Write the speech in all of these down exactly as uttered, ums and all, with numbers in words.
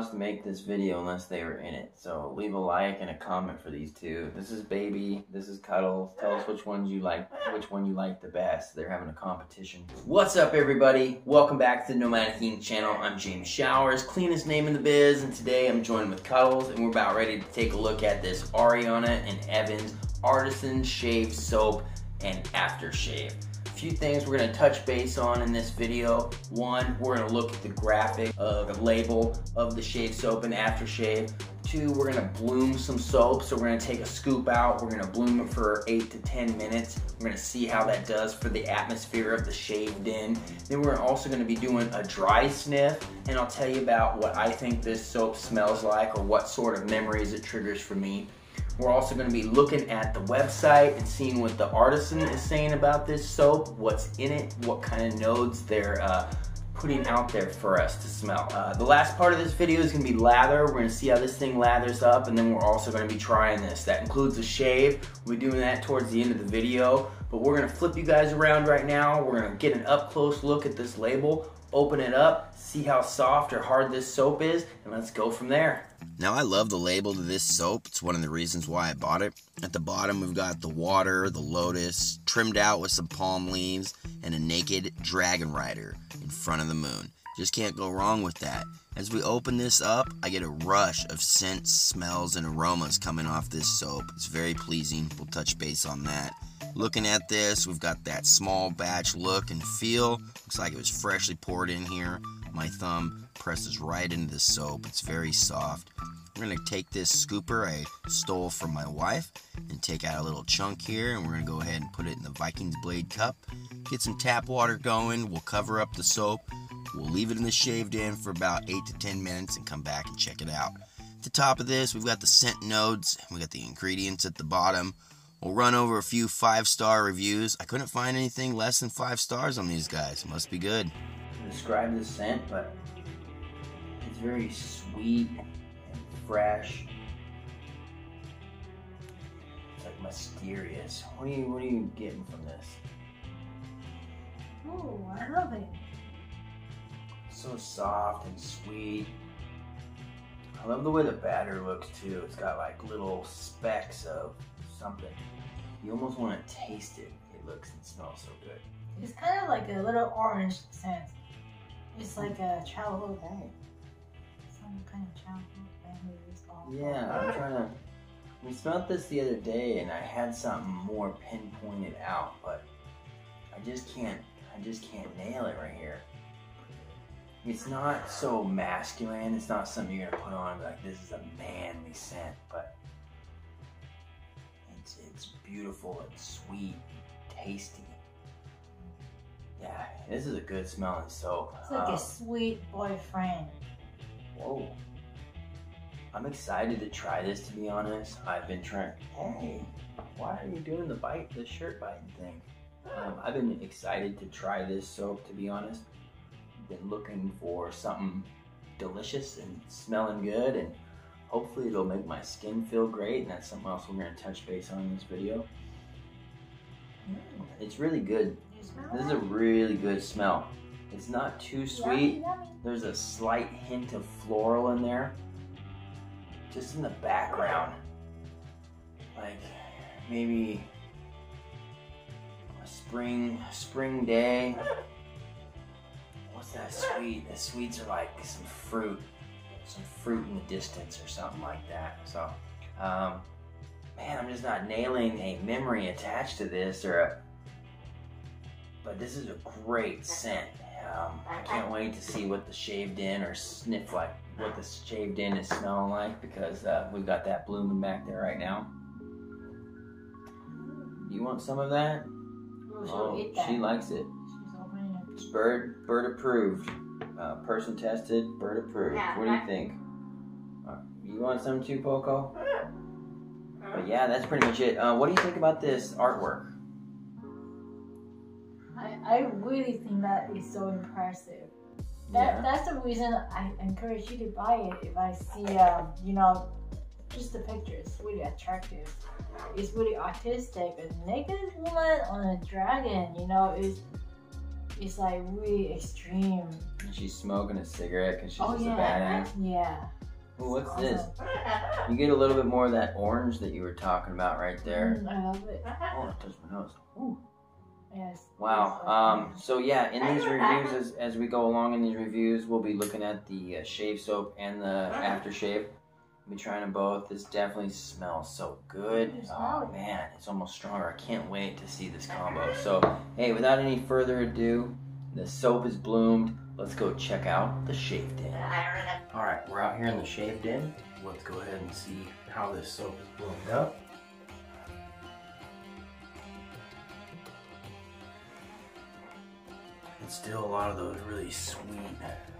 us to make this video unless they were in it. So leave a like and a comment for these two. This is Baby. This is Cuddles. Tell us which ones you like, which one you like the best. They're having a competition. What's up, everybody? Welcome back to the Nomadic I N K channel. I'm James Showers, cleanest name in the biz, and today I'm joined with Cuddles, and we're about ready to take a look at this Ariana and Evans Artisan Shave Soap and Aftershave. Few things we're going to touch base on in this video. One, we're going to look at the graphic of the label of the shave soap and aftershave. Two, we're going to bloom some soap. So we're going to take a scoop out. We're going to bloom it for eight to ten minutes. We're going to see how that does for the atmosphere of the shaved in. Then we're also going to be doing a dry sniff. And I'll tell you about what I think this soap smells like or what sort of memories it triggers for me. We're also going to be looking at the website and seeing what the artisan is saying about this soap, what's in it, what kind of nodes they're uh, putting out there for us to smell. Uh, the last part of this video is going to be lather. We're going to see how this thing lathers up, and then we're also going to be trying this. That includes a shave. We'll be doing that towards the end of the video, but we're going to flip you guys around right now. We're going to get an up-close look at this label, open it up, see how soft or hard this soap is, and let's go from there. Now, I love the label to this soap. It's one of the reasons why I bought it. At the bottom, we've got the water, the lotus, trimmed out with some palm leaves, and a naked dragon rider in front of the moon. Just can't go wrong with that. As we open this up, I get a rush of scents, smells, and aromas coming off this soap. It's very pleasing. We'll touch base on that. Looking at this, we've got that small batch look and feel. Looks like it was freshly poured in here. My thumb presses right into the soap. It's very soft. We're going to take this scooper I stole from my wife and take out a little chunk here, and we're going to go ahead and put it in the Viking's Blade cup. Get some tap water going. We'll cover up the soap. We'll leave it in the shaved in for about eight to ten minutes and come back and check it out. At the top of this, we've got the scent nodes. We've got the ingredients at the bottom. We'll run over a few five-star reviews. I couldn't find anything less than five stars on these guys. Must be good. To describe the scent, but it's very sweet and fresh. It's like mysterious. What are you, what are you getting from this? Oh, I love it. So soft and sweet. I love the way the batter looks too. It's got like little specks of something. You almost want to taste it. It looks and smells so good. It's kind of like a little orange scent. It's like a childhood memory. Some kind of childhood memory. Yeah, I'm trying to. We smelled this the other day, and I had something more pinpointed out, but I just can't. I just can't nail it right here. It's not so masculine. It's not something you're gonna put on and be like, this is a manly scent, but it's it's beautiful and sweet, and tasty. Yeah, this is a good smelling soap. It's like um, a sweet boyfriend. Whoa. I'm excited to try this, to be honest. I've been trying, hey, why are you doing the bite, the shirt biting thing? Um, I've been excited to try this soap, to be honest. I've been looking for something delicious and smelling good, and hopefully it'll make my skin feel great, and that's something else we're gonna touch base on in this video. Mm. It's really good. This is a really good smell. It's not too sweet. There's a slight hint of floral in there. Just in the background. Like maybe a spring, spring day. What's that sweet? The sweets are like some fruit. Some fruit in the distance or something like that. So, um, man, I'm just not nailing a memory attached to this or a But this is a great scent. Um, I can't wait to see what the shaved in or sniff like, what the shaved in is smelling like, because uh, we've got that blooming back there right now. You want some of that? Oh, oh that. She likes it. It's bird, bird approved. Uh, person tested, bird approved. Yeah, what do you think? Uh, you want some too, Poco? But yeah, that's pretty much it. Uh, what do you think about this artwork? I, I really think that is so impressive. That, yeah. That's the reason I encourage you to buy it. If I see, um, you know, just the picture, it's really attractive. It's really artistic. A naked woman on a dragon, you know, is It's like really extreme. She's smoking a cigarette because she's oh, just yeah. a badass. Yeah. Ooh, what's awesome. This? You get a little bit more of that orange that you were talking about right there. Mm, I love it. Oh, it touched my nose. Ooh. Yes. Wow. Um, so yeah, in these reviews, as, as we go along in these reviews, we'll be looking at the uh, shave soap and the aftershave. We'll be trying them both. This definitely smells so good. Oh man, it's almost stronger. I can't wait to see this combo. So hey, without any further ado, the soap is bloomed. Let's go check out the shave den. All right, we're out here in the shave den. Let's go ahead and see how this soap is bloomed up. It's still a lot of those really sweet,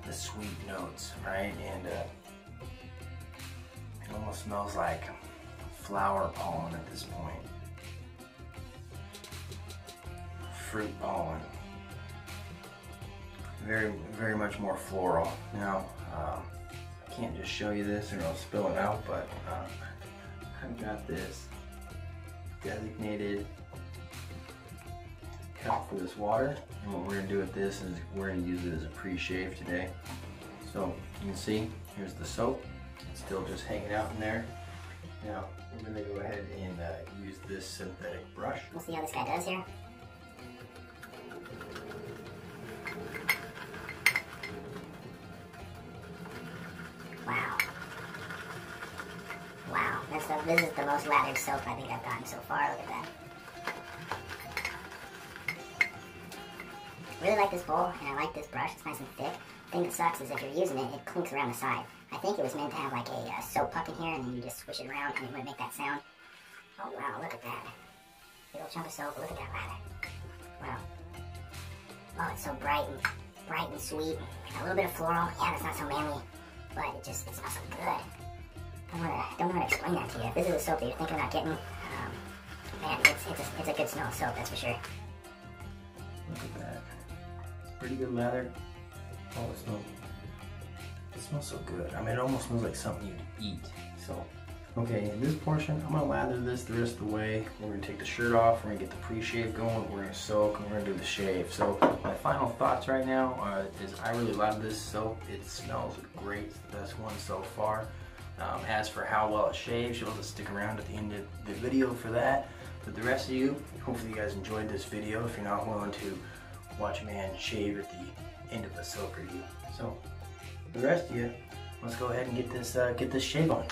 the sweet notes, right? And uh, it almost smells like flower pollen at this point. Fruit pollen. Very, very much more floral. Now, um, I can't just show you this or I'll spill it out, but um, I've got this designated cup for this water. And what we're gonna do with this is we're gonna use it as a pre-shave today. So you can see, here's the soap. It's still just hanging out in there. Now, we're gonna go ahead and uh, use this synthetic brush. We'll see how this guy does here. Wow. Wow, this, this is the most lathered soap I think I've gotten so far, look at that. Really like this bowl, and I like this brush, it's nice and thick. The thing that sucks is if you're using it, it clinks around the side. I think it was meant to have like a uh, soap puck in here, and then you just swish it around and it wouldn't make that sound. Oh wow, look at that. Little chunk of soap, look at that lather. Wow. Oh, it's so bright and bright and sweet. A little bit of floral, yeah, that's not so manly, but it just, it smells so good. I don't know how to, to explain that to you. If this is a soap that you're thinking about getting, um, man, it's, it's, a, it's a good smell of soap, that's for sure. Look at that. Pretty good lather. Oh, it smells, it smells so good. I mean, it almost smells like something you'd eat. So, okay, in this portion, I'm gonna lather this the rest of the way. Then we're gonna take the shirt off, we're gonna get the pre-shave going, we're gonna soak, and we're gonna do the shave. So, my final thoughts right now uh, is I really love this soap. It smells great, it's the best one so far. Um, as for how well it shaves, you'll just stick around at the end of the video for that. But the rest of you, hopefully you guys enjoyed this video. If you're not willing to watch a man shave at the end of a soap review. So, the rest of you, let's go ahead and get this uh, get this shave on.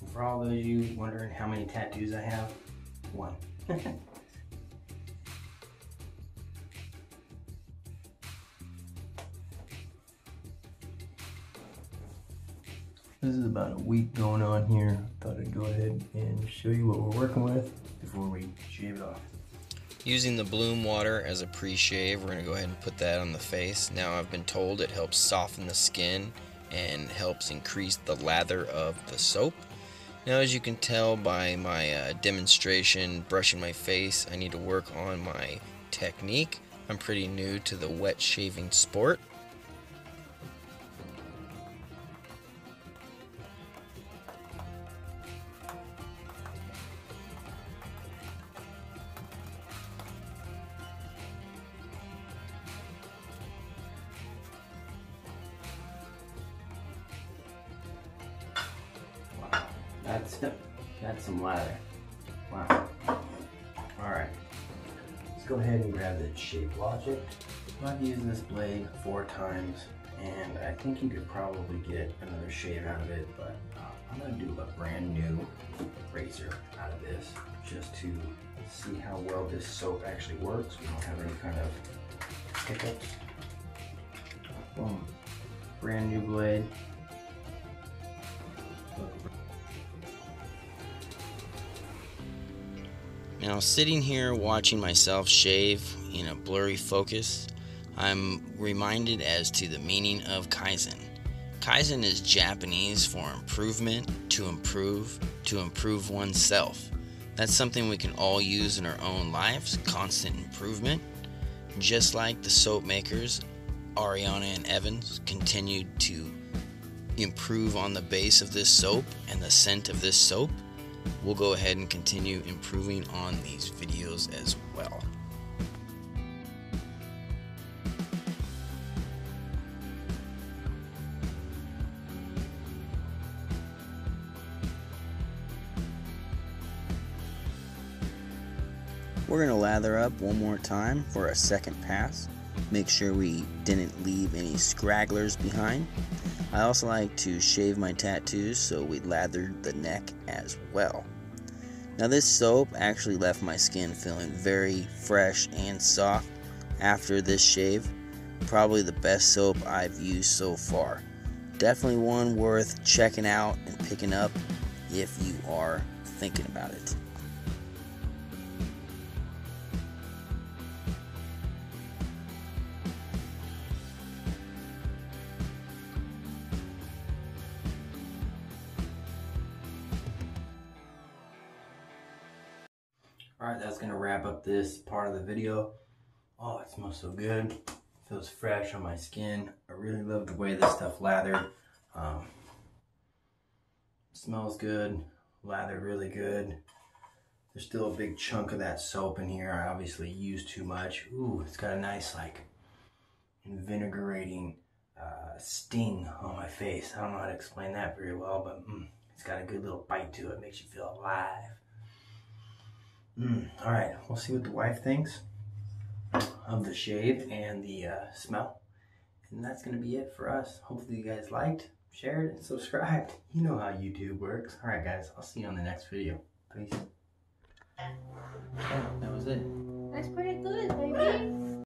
And for all those of you wondering how many tattoos I have, one. This is about a week going on here. Thought I'd go ahead and show you what we're working with before we shave it off. Using the bloom water as a pre-shave, we're gonna go ahead and put that on the face. Now I've been told it helps soften the skin and helps increase the lather of the soap. Now as you can tell by my uh, demonstration brushing my face, I need to work on my technique. I'm pretty new to the wet shaving sport. That's, that's some lather. Wow. Alright. Let's go ahead and grab the shavelogic. I've used this blade four times, and I think you could probably get another shave out of it, but uh, I'm going to do a brand new razor out of this just to see how well this soap actually works. We don't have any kind of hiccups. Boom. Brand new blade. Now sitting here watching myself shave in a blurry focus, I'm reminded as to the meaning of kaizen. Kaizen is Japanese for improvement, to improve, to improve oneself. That's something we can all use in our own lives, constant improvement. Just like the soap makers, Ariana and Evans, continued to improve on the base of this soap and the scent of this soap. we'll go ahead and continue improving on these videos as well. We're going to lather up one more time for a second pass. Make sure we didn't leave any scragglers behind. I also like to shave my tattoos, so we lathered the neck as well. Now this soap actually left my skin feeling very fresh and soft after this shave. Probably the best soap I've used so far. Definitely one worth checking out and picking up if you are thinking about it. Alright, that's going to wrap up this part of the video. Oh, it smells so good. It feels fresh on my skin. I really love the way this stuff lathered. Um, smells good. Lathered really good. There's still a big chunk of that soap in here. I obviously used too much. Ooh, it's got a nice, like, invigorating uh, sting on my face. I don't know how to explain that very well, but mm, it's got a good little bite to it. Makes you feel alive. Mm, all right, we'll see what the wife thinks of the shave and the uh, smell. And that's going to be it for us. Hopefully you guys liked, shared, and subscribed. You know how YouTube works. All right, guys, I'll see you on the next video. Peace. Yeah, that was it. That's pretty good, baby.